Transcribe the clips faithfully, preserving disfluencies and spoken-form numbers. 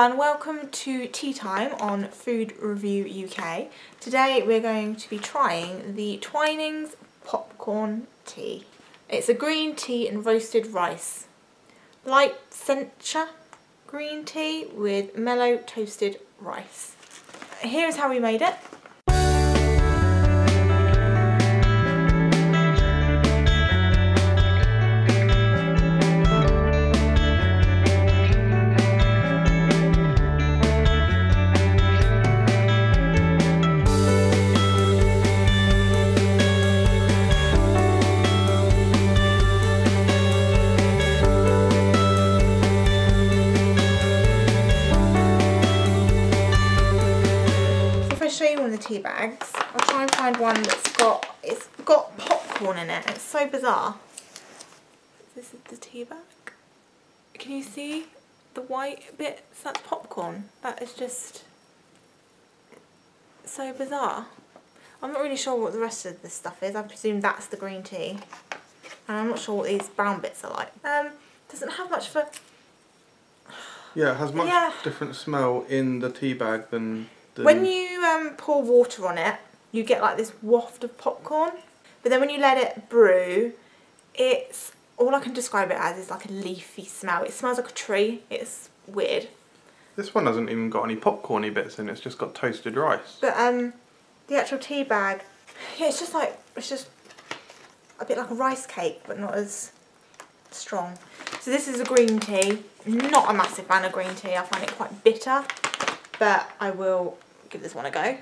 everyone, welcome to Tea Time on Food Review U K. Today we're going to be trying the Twinings popcorn tea. It's a green tea and roasted rice, light sencha green tea with mellow toasted rice. Here is how we made it. Tea bags. I'll try and find one that's got it's got popcorn in it. It's so bizarre. This is the tea bag. Can you see the white bits? That's popcorn. That is just so bizarre. I'm not really sure what the rest of this stuff is. I presume that's the green tea, and I'm not sure what these brown bits are like. Um, doesn't have much for. Yeah, it has much yeah. different smell in the tea bag than. When you um, pour water on it, you get like this waft of popcorn. But then when you let it brew, it's, all I can describe it as is like a leafy smell. It smells like a tree. It's weird. This one hasn't even got any popcorny bits in it. It's just got toasted rice. But um, the actual tea bag, yeah, it's just like, it's just a bit like a rice cake, but not as strong. So this is a green tea. Not a massive fan of green tea. I find it quite bitter, but I will give this one a go.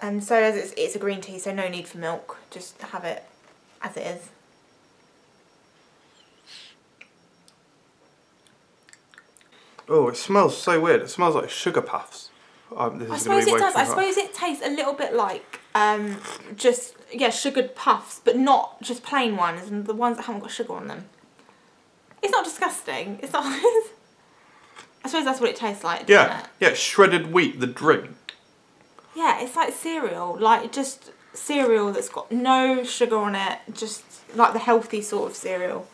And um, so as it's, it's a green tea, so no need for milk, just have it as it is. Oh, it smells so weird. It smells like sugar puffs. Um, this I is suppose it does. I suppose it tastes a little bit like um, just, yeah, sugared puffs, but not just plain ones, and the ones that haven't got sugar on them. It's not disgusting. It's not... I suppose that's what it tastes like, doesn't yeah. it? Yeah, shredded wheat, the drink. Yeah, it's like cereal, like just cereal that's got no sugar on it, just like the healthy sort of cereal.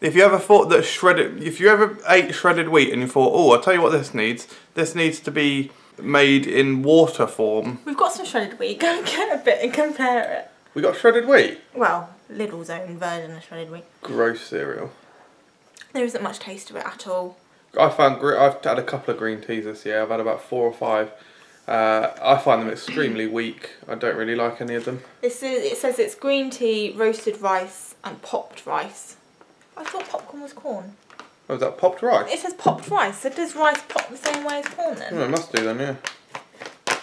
If you ever thought that shredded, if you ever ate shredded wheat and you thought, oh, I'll tell you what this needs, this needs to be made in water form. We've got some shredded wheat, go and get a bit and compare it. We got shredded wheat? Well, Lidl's own version of shredded wheat. Gross cereal. There isn't much taste to it at all. I found, I've had a couple of green teas this year, I've had about four or five. Uh, I find them extremely weak, I don't really like any of them. This is, it says it's green tea, roasted rice and popped rice. I thought popcorn was corn. Oh, is that popped rice? It says popped rice, so does rice pop the same way as corn then? Oh, it must do then, yeah.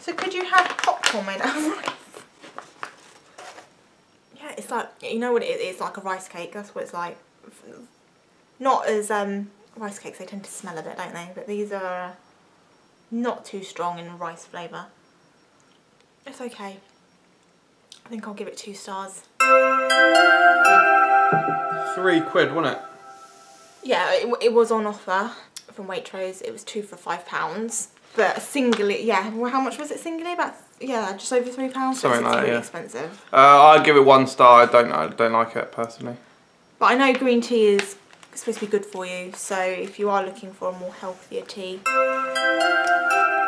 So could you have popcorn made out of rice? Yeah, it's like, you know what it is, it's like a rice cake, that's what it's like. Not as, um, rice cakes, they tend to smell a bit, don't they? But these are not too strong in rice flavour. It's okay. I think I'll give it two stars. Three quid, wasn't it? Yeah, it, it was on offer from Waitrose. It was two for five pounds. But singly, yeah, well, how much was it singly? About, yeah, just over three pounds. Something like that, really yeah. expensive. Uh, I'd give it one star. I don't, I don't like it, personally. But I know green tea is... it's supposed to be good for you, so if you are looking for a more healthier tea,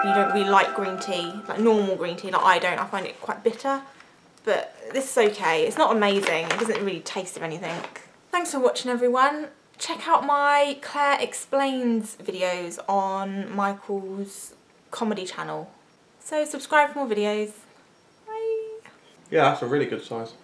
you don't really like green tea, like normal green tea, like I don't, I find it quite bitter, but this is okay. It's not amazing, it doesn't really taste of anything. Thanks for watching everyone. Check out my Claire Explains videos on Michael's comedy channel. So subscribe for more videos. Bye. Yeah, that's a really good size.